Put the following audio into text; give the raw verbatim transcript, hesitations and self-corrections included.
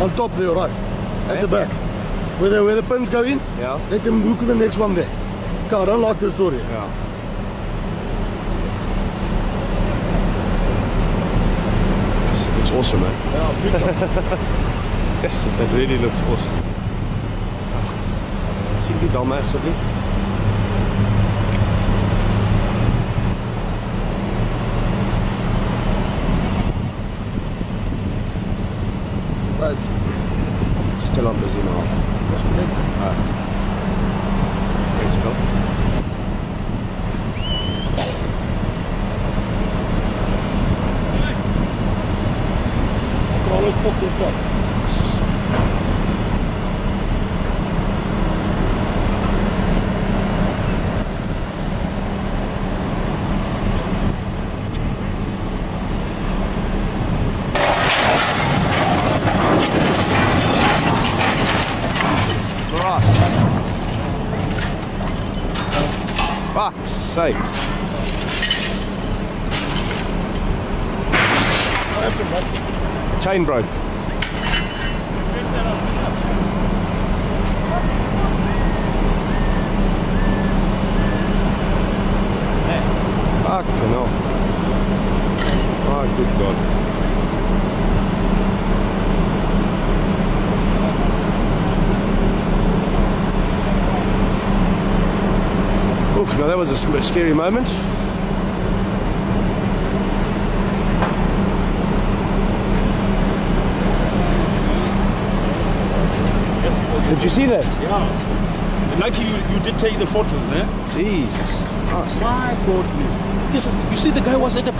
on top there, right? At okay. the back. Where the, where the pins go in, yeah. let them hook the next one there. Okay, I don't like this door here. Yeah. It's awesome, man. Yeah, big time. Yes, that really looks awesome. Zie je die dan maar alsjeblieft? Right. Just tell I'm busy now. That's connected. Ah. Thanks, Bill. Fuck this up. Fuck's sakes. Chain broke. Fucking hell. Oh, good God. Oof, now that was a scary moment. Did you see that? Yeah. And lucky you, you did take the photo there. Eh? Jesus. Christ. My God, please. Yes, you see the guy was at the